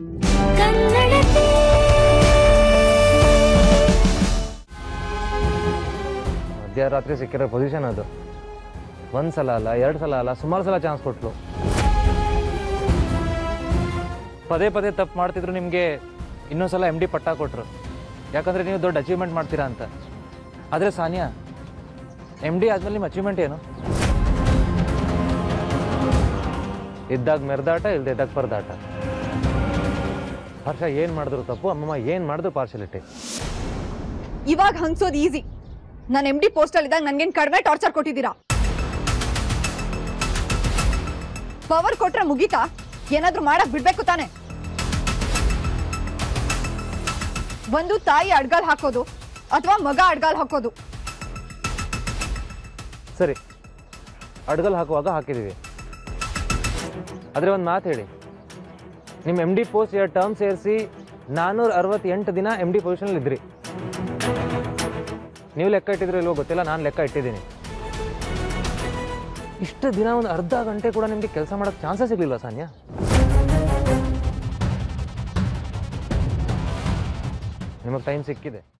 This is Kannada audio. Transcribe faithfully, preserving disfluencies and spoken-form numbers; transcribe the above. मध्यरात्रि सिक्किर पोजीशन अदु ಒಂದು ಸಲ ಅಲ್ಲ ಎರಡು ಸಲ ಅಲ್ಲ ಸುಮಾರು ಸಲ ಚಾನ್ಸ್ ಕೊಟ್ಟಳು. ಪದೇ ಪದೇ ತಪ್ಪು ಮಾಡ್ತಿದ್ರು ನಿಮಗೆ ಇನ್ನೊಂದು ಸಲ ಎಂ ಡಿ ಪಟ್ಟ ಕೊಟ್ಟರು, ಯಾಕಂದ್ರೆ ನೀವು ದೊಡ್ಡ ಅಚೀವ್ಮೆಂಟ್ ಮಾಡ್ತೀರಾ ಅಂತ. ಆದರೆ ಸಾನಿಯಾ, ಎಂ ಡಿ ಆದಮೇಲೆ ನಿಮ್ಮ ಅಚೀವ್ಮೆಂಟ್ ಏನು? ಇದ್ದಾಗ ಮೆರೆದಾಟ, ಇಲ್ಲದೆ ಇದ್ದಾಗ ಪರದಾಟ. ಹರ್ಷ ಏನು ಮಾಡಿದ್ರು ತಪ್ಪು, ಅಮ್ಮಮ್ಮ ಏನು ಮಾಡಿದ್ರು ಪಾರ್ಶಾಲಿಟಿ. ಇವಾಗ ಹಂಗ್ಸೋದು ಈಸಿ. ನಾನು ಎಂ ಡಿ ಪೋಸ್ಟಲ್ಲಿದ್ದಾಗ ನನಗೇನು ಕಡಿಮೆ ಟಾರ್ಚರ್ ಕೊಟ್ಟಿದ್ದೀರಾ? ಪವರ್ ಕೊಟ್ರೆ ಮುಗೀತಾ? ಏನಾದರೂ ಮಾಡಕ್ಕೆ ಬಿಡಬೇಕು ತಾನೆ. ಒಂದು ತಾಯಿ ಅಡ್ಗಾಲ್ ಹಾಕೋದು ಅಥವಾ ಮಗ ಅಡ್ಗಾಲ್ ಹಾಕೋದು. ಸರಿ, ಅಡ್ಗಾಲ್ ಹಾಕುವಾಗ ಹಾಕಿದ್ದೀವಿ. ಆದರೆ ಒಂದು ಮಾತು ಹೇಳಿ, ನಿಮ್ಮ ಎಂ ಡಿ ಪೋಸ್ಟ್ ಎರಡು ಟರ್ಮ್ ಸೇರಿಸಿ ನಾನ್ನೂರ ಅರವತ್ತೆಂಟು ದಿನ ಎಂ ಡಿ ಪೊಸಿಷನಲ್ಲಿ ಇದ್ರಿ. ನೀವು ಲೆಕ್ಕ ಇಟ್ಟಿದ್ರೆ ಇಲ್ವೋ ಗೊತ್ತಿಲ್ಲ, ನಾನು ಲೆಕ್ಕ ಇಟ್ಟಿದ್ದೀನಿ. ಇಷ್ಟು ದಿನ ಒಂದು ಅರ್ಧ ಗಂಟೆ ಕೂಡ ನಿಮಗೆ ಕೆಲಸ ಮಾಡೋಕ್ಕೆ ಚಾನ್ಸೇ ಸಿಗಲಿಲ್ಲ ಸಾನಿಯಾ. ನಿಮಗೆ ಟೈಮ್ ಸಿಕ್ಕಿದೆ.